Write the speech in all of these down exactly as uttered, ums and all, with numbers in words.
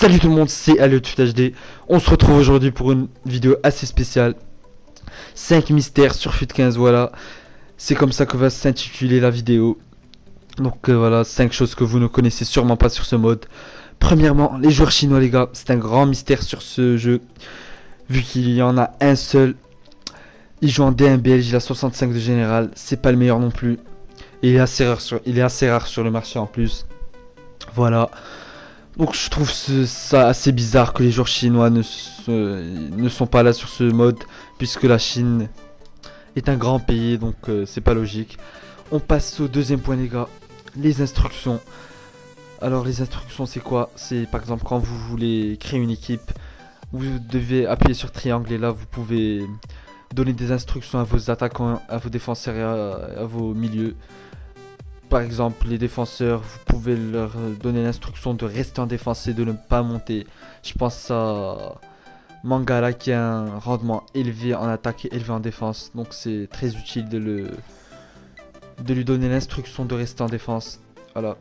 Salut tout le monde, c'est Aleutuf H D. On se retrouve aujourd'hui pour une vidéo assez spéciale. cinq mystères sur FUT quinze, voilà. C'est comme ça que va s'intituler la vidéo. Donc euh, voilà, cinq choses que vous ne connaissez sûrement pas sur ce mode. Premièrement, les joueurs chinois les gars, c'est un grand mystère sur ce jeu. Vu qu'il y en a un seul. Il joue en D un B L G, il a soixante-cinq de général, c'est pas le meilleur non plus. Et il est assez rare sur, il est assez rare sur le marché en plus. Voilà. Donc je trouve ce, ça assez bizarre que les joueurs chinois ne, se, ne sont pas là sur ce mode, puisque la Chine est un grand pays, donc euh, c'est pas logique. On passe au deuxième point les gars, les instructions. Alors les instructions c'est quoi? C'est par exemple quand vous voulez créer une équipe, vous devez appuyer sur triangle et là vous pouvez donner des instructions à vos attaquants, à vos défenseurs et à, à vos milieux. Par exemple, les défenseurs, vous pouvez leur donner l'instruction de rester en défense et de ne pas monter. Je pense à Mangala qui a un rendement élevé en attaque et élevé en défense. Donc c'est très utile de, le... de lui donner l'instruction de rester en défense. Voilà.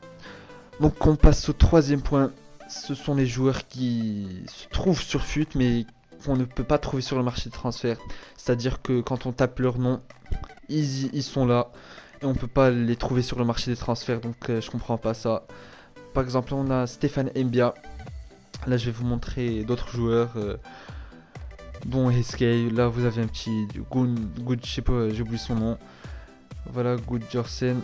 Donc on passe au troisième point. Ce sont les joueurs qui se trouvent sur FUT mais qu'on ne peut pas trouver sur le marché de transfert. C'est-à-dire que quand on tape leur nom, ils, ils sont là. Et on peut pas les trouver sur le marché des transferts, donc euh, je comprends pas ça. Par exemple, on a Stéphane Mbia. Là, je vais vous montrer d'autres joueurs, euh, dont Heskey. Là, vous avez un petit Goud, je sais pas, j'ai oublié son nom. Voilà, Goudjorsen.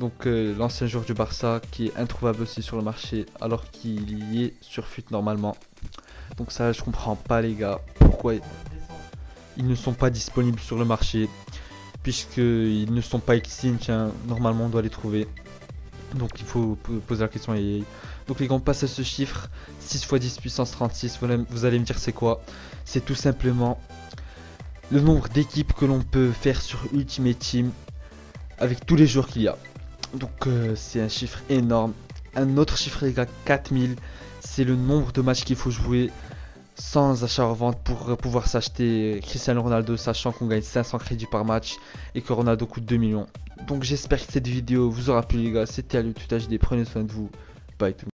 Donc, euh, l'ancien joueur du Barça qui est introuvable aussi sur le marché, alors qu'il y est sur FUT normalement. Donc, ça, je comprends pas, les gars, pourquoi ils ne sont pas disponibles sur le marché. Puisqu'ils ne sont pas extinct, hein. Normalement on doit les trouver. Donc il faut poser la question à E A. Donc les gars, on passe à ce chiffre, six fois dix puissance trente-six, vous allez me dire c'est quoi? C'est tout simplement le nombre d'équipes que l'on peut faire sur Ultimate Team avec tous les joueurs qu'il y a. Donc euh, c'est un chiffre énorme. Un autre chiffre les gars, quatre mille, c'est le nombre de matchs qu'il faut jouer sans achat-revente pour pouvoir s'acheter Cristiano Ronaldo, sachant qu'on gagne cinq cents crédits par match et que Ronaldo coûte deux millions. Donc j'espère que cette vidéo vous aura plu les gars, c'était Aleutuf H D, prenez soin de vous, bye tout le monde.